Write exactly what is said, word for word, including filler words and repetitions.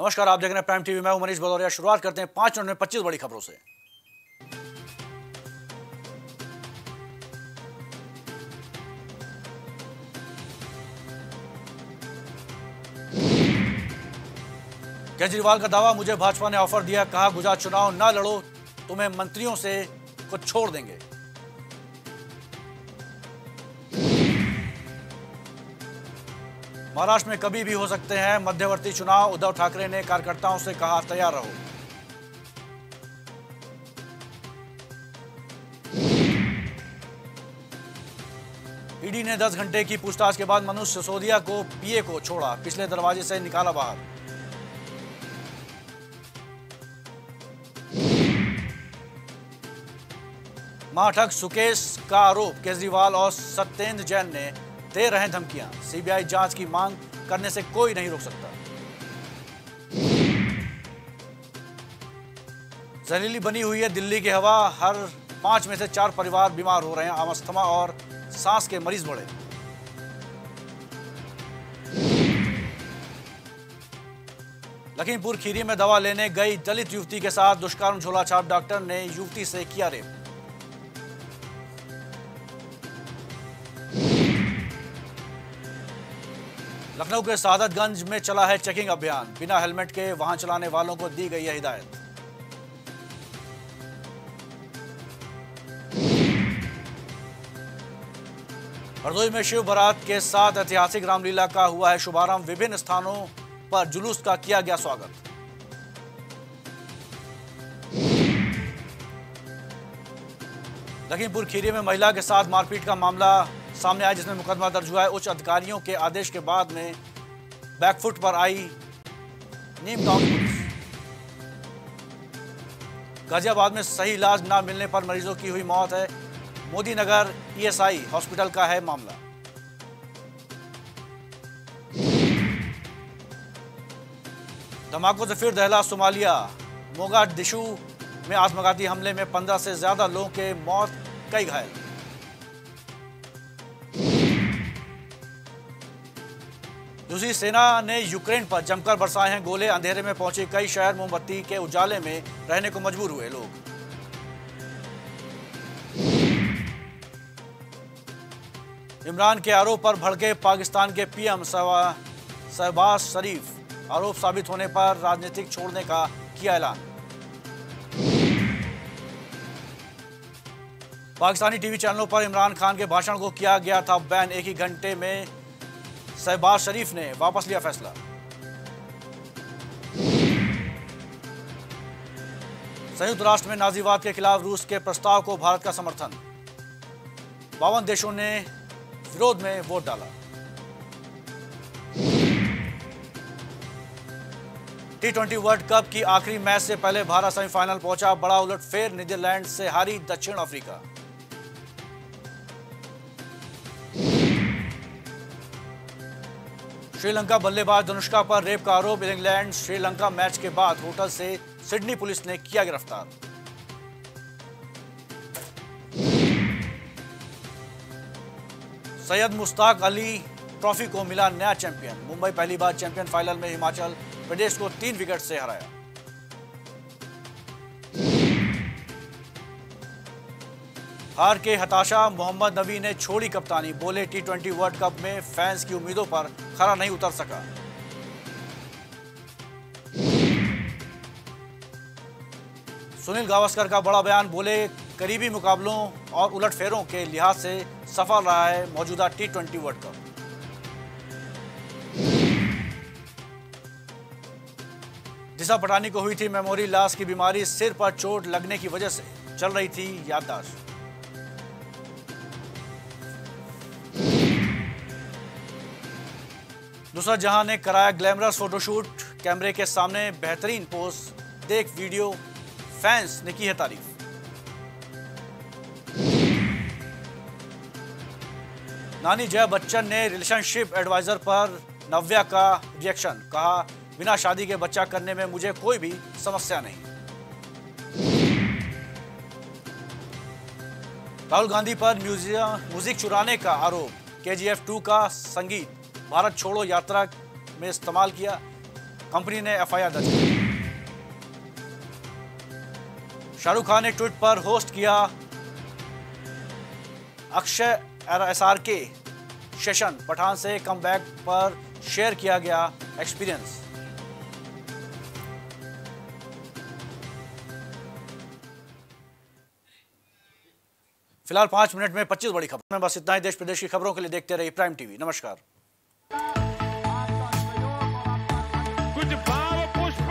नमस्कार, आप देख रहे हैं प्राइम टीवी में, हूं मनीष भदौरिया। शुरुआत करते हैं पांच मिनट में पच्चीस बड़ी खबरों से। केजरीवाल का दावा, मुझे भाजपा ने ऑफर दिया, कहा गुजरात चुनाव ना लड़ो, तुम्हें मंत्रियों से कुछ छोड़ देंगे। महाराष्ट्र में कभी भी हो सकते हैं मध्यवर्ती चुनाव, उद्धव ठाकरे ने कार्यकर्ताओं से कहा तैयार रहो। ईडी ने दस घंटे की पूछताछ के बाद मनोज सिसोदिया को पीए को छोड़ा, पिछले दरवाजे से निकाला बाहर। महाठग सुकेश का आरोप, केजरीवाल और सत्येंद्र जैन ने दे रहे धमकियां, सीबीआई जांच की मांग करने से कोई नहीं रोक सकता। जहरीली बनी हुई है दिल्ली की हवा, हर पांच में से चार परिवार बीमार हो रहे हैं, अस्थमा और सांस के मरीज बढ़े। लखीमपुर खीरी में दवा लेने गई दलित युवती के साथ दुष्कर्म, झोलाछाप डॉक्टर ने युवती से किया रेप। लखनऊ के सादतगंज में चला है चेकिंग अभियान, बिना हेलमेट के वाहन चलाने वालों को दी गई है हिदायत। हरदोई में शिव बारात के साथ ऐतिहासिक रामलीला का हुआ है शुभारंभ, विभिन्न स्थानों पर जुलूस का किया गया स्वागत। लखीमपुर खीरी में महिला के साथ मारपीट का मामला सामने आया, जिसमें मुकदमा दर्ज हुआ है। उच्च अधिकारियों के आदेश के बाद में बैकफुट पर आई नीम गांव पुलिस। गाजियाबाद में सही इलाज न मिलने पर मरीजों की हुई मौत है, Modinagar E S I hospital का है मामला। धमाकों से फिर दहला सोमालिया, मोगादिशू में आत्मघाती हमले में पंद्रह से ज्यादा लोगों के मौत, कई घायल। रूसी सेना ने यूक्रेन पर जमकर बरसाए हैं गोले, अंधेरे में पहुंचे कई शहर, मोमबत्ती के उजाले में रहने को मजबूर हुए लोग। इमरान के आरोप पर भड़के पाकिस्तान के पीएम शहबाज शरीफ, आरोप साबित होने पर राजनीतिक छोड़ने का किया ऐलान। पाकिस्तानी टीवी चैनलों पर इमरान खान के भाषण को किया गया था बैन, एक ही घंटे में शहबाज शरीफ ने वापस लिया फैसला। संयुक्त राष्ट्र में नाजीवाद के खिलाफ रूस के प्रस्ताव को भारत का समर्थन, बावन देशों ने विरोध में वोट डाला। टी ट्वेंटी वर्ल्ड कप की आखिरी मैच से पहले भारत सेमीफाइनल पहुंचा, बड़ा उलटफेर, नीदरलैंड से हारी दक्षिण अफ्रीका। श्रीलंका बल्लेबाज दुनिश्का पर रेप का आरोप, इंग्लैंड श्रीलंका मैच के बाद होटल से सिडनी पुलिस ने किया गिरफ्तार। सैयद मुस्ताक अली ट्रॉफी को मिला नया चैंपियन, मुंबई पहली बार चैंपियन, फाइनल में हिमाचल प्रदेश को तीन विकेट से हराया। हार के हताशा मोहम्मद नबी ने छोड़ी कप्तानी, बोले टी ट्वेंटी वर्ल्ड कप में फैंस की उम्मीदों पर खरा नहीं उतर सका। सुनील गावस्कर का बड़ा बयान, बोले करीबी मुकाबलों और उलटफेरों के लिहाज से सफल रहा है मौजूदा T twenty World Cup. Disha Patani को हुई थी मेमोरी लॉस की बीमारी, सिर पर चोट लगने की वजह से चल रही थी याददाश्त। दूसरा जहां ने कराया ग्लैमरस फोटोशूट, कैमरे के सामने बेहतरीन पोज, देख वीडियो, फैंस ने की है तारीफ। नानी जया बच्चन ने रिलेशनशिप एडवाइजर पर नव्या का रिएक्शन, कहा बिना शादी के बच्चा करने में मुझे कोई भी समस्या नहीं। राहुल गांधी पर म्यूजिक चुराने का आरोप, के जी एफ टू का संगीत भारत छोड़ो यात्रा में इस्तेमाल किया, कंपनी ने एफ आई आर दर्ज की। शाहरुख खान ने ट्वीट पर होस्ट किया अक्षय एसआर के सेशन, पठान से कमबैक पर शेयर किया गया एक्सपीरियंस। फिलहाल पांच मिनट में पच्चीस बड़ी खबर में बस इतना ही। देश प्रदेश की खबरों के लिए देखते रहिए प्राइम टीवी। नमस्कार। कुछ भाव पुष्प